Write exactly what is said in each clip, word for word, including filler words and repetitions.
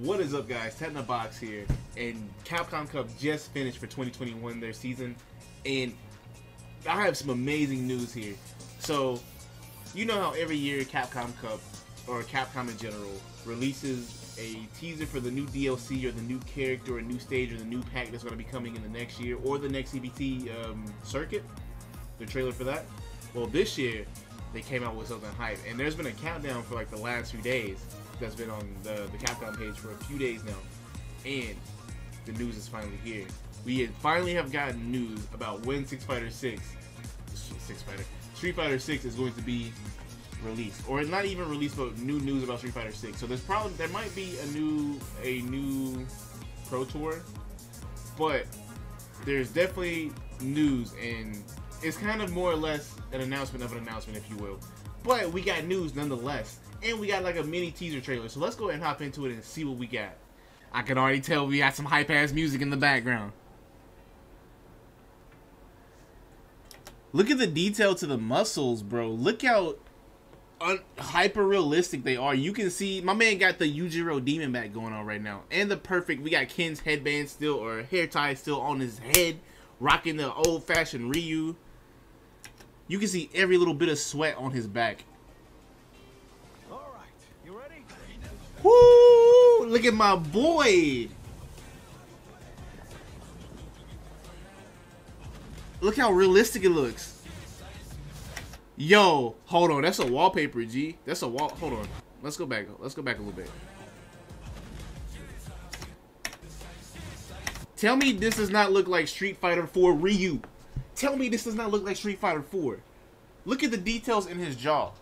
What is up, guys? Ted in the Box here, and Capcom Cup just finished for twenty twenty-one, their season, and I have some amazing news here. So, you know how every year Capcom Cup, or Capcom in general, releases a teaser for the new D L C, or the new character, or a new stage, or the new pack that's going to be coming in the next year, or the next C B T um, circuit, the trailer for that? Well, this year, they came out with something hype, and there's been a countdown for like the last few days. That's been on the, the Capcom page for a few days now, and the news is finally here. We finally have gotten news about when Street Fighter six, Street Fighter, Street Fiter six is going to be released, or it's not even released, but new news about Street Fighter six. So there's probably there might be a new a new Pro Tour, but there's definitely news, and it's kind of more or less an announcement of an announcement, if you will. But we got news nonetheless. And we got like a mini teaser trailer, so let's go ahead and hop into it and see what we got. I can already tell we got some hype-ass music in the background. Look at the detail to the muscles, bro. Look how hyper-realistic they are. You can see, my man got the Yujiro demon back going on right now. And the perfect, we got Ken's headband still, or hair tie still on his head, rocking the old-fashioned Ryu. You can see every little bit of sweat on his back. Woo! Look at my boy! Look how realistic it looks. Yo, hold on. That's a wallpaper, G. That's a wall. Hold on. Let's go back. Let's go back a little bit. Tell me this does not look like Street Fighter four Ryu. Tell me this does not look like Street Fighter four. Look at the details in his jaw.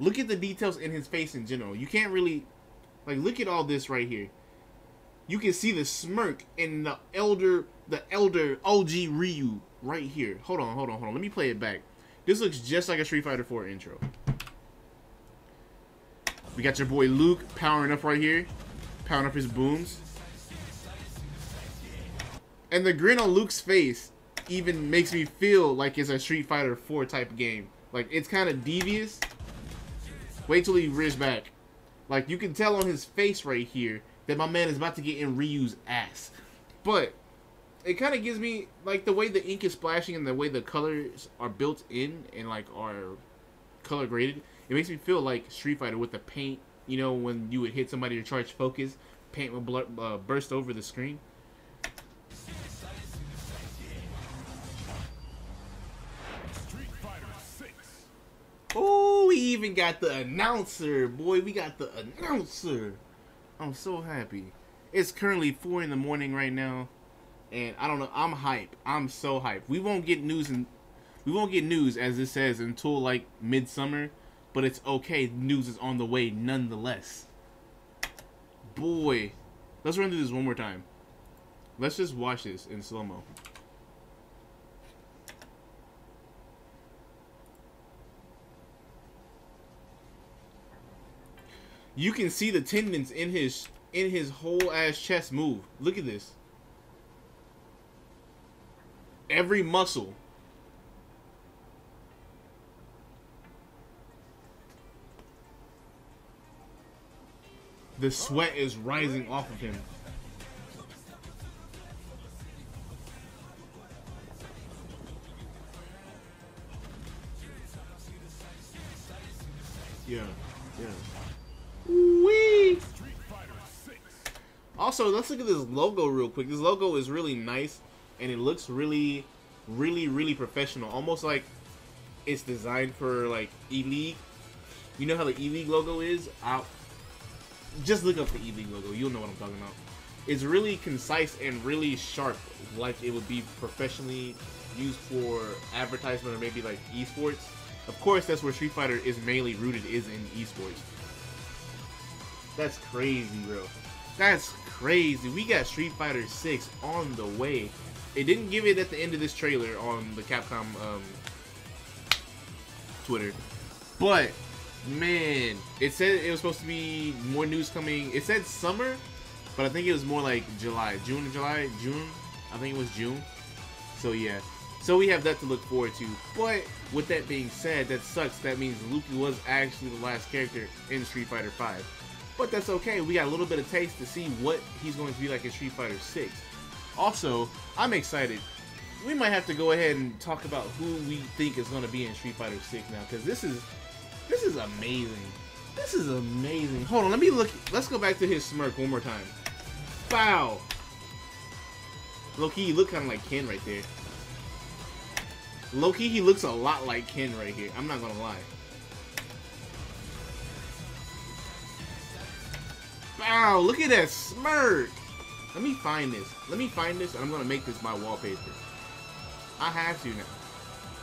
Look at the details in his face in general. You can't really... Like, look at all this right here. You can see the smirk in the elder, the elder O G Ryu right here. Hold on, hold on, hold on. Let me play it back. This looks just like a Street Fighter four intro. We got your boy Luke powering up right here. Powering up his booms. And the grin on Luke's face even makes me feel like it's a Street Fighter four type game. Like, it's kind of devious. Wait till he rears back. Like, you can tell on his face right here that my man is about to get in Ryu's ass. But it kind of gives me, like, the way the ink is splashing and the way the colors are built in and, like, are color graded. It makes me feel like Street Fighter with the paint, you know, when you would hit somebody to charge focus, paint would blur, uh, burst over the screen. Oh, we even got the announcer, boy. We got the announcer. I'm so happy. It's currently four in the morning right now, and I don't know. I'm hype. I'm so hype. We won't get news, and we won't get news as it says until like midsummer, but it's okay. News is on the way nonetheless. Boy, let's run through this one more time. Let's just watch this in slow mo. You can see the tendons in his in his whole ass chest move. Look at this. Every muscle. The sweat is rising off of him. Yeah, yeah. Wee! Also, let's look at this logo real quick. This logo is really nice, and it looks really, really, really professional. Almost like it's designed for like eLeague. You know how the eLeague logo is? I'll just look up the eLeague logo. You'll know what I'm talking about. It's really concise and really sharp, like it would be professionally used for advertisement or maybe like esports. Of course, that's where Street Fighter is mainly rooted, is in esports. That's crazy, bro. That's crazy. We got Street Fighter six on the way. It didn't give it at the end of this trailer on the Capcom um, Twitter. But, man, it said it was supposed to be more news coming. It said summer, but I think it was more like July. June, July, June. I think it was June. So, yeah. So, we have that to look forward to. But, with that being said, that sucks. That means Luke was actually the last character in Street Fighter five. but that's okay. We got a little bit of taste to see what he's going to be like in Street Fighter six. Also, I'm excited. We might have to go ahead and talk about who we think is going to be in Street Fighter six now, because this is this is amazing. This is amazing. Hold on, let me look. Let's go back to his smirk one more time. Wow. Low-key, you look kind of like Ken right there. Low-key, he looks a lot like Ken right here. I'm not going to lie. Wow, look at that smirk. Let me find this. Let me find this, and I'm going to make this my wallpaper. I have to now.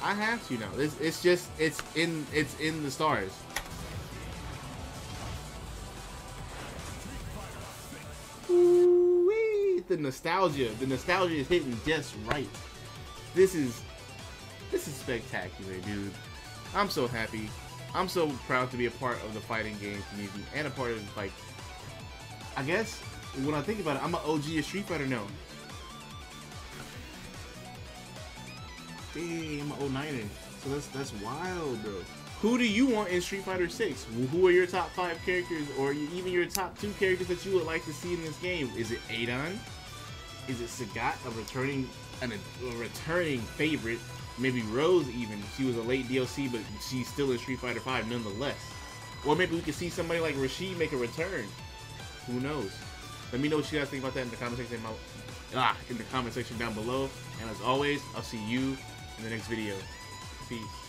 I have to now. It's, it's just, it's in, it's in the stars. Ooh-wee. The nostalgia. The nostalgia is hitting just right. This is... This is spectacular, dude. I'm so happy. I'm so proud to be a part of the fighting game community and a part of, like, I guess, when I think about it, I'm an O G of Street Fighter now. Damn, I'm an oh niner. So that's, that's wild, bro. Who do you want in Street Fighter six? Who are your top five characters, or even your top two characters that you would like to see in this game? Is it Adon? Is it Sagat, a returning, an, a returning favorite? Maybe Rose even. She was a late D L C, but she's still in Street Fighter five nonetheless. Or maybe we could see somebody like Rashid make a return. Who knows? Let me know what you guys think about that in the comment section, my, ah, in the comment section down below. And as always, I'll see you in the next video. Peace.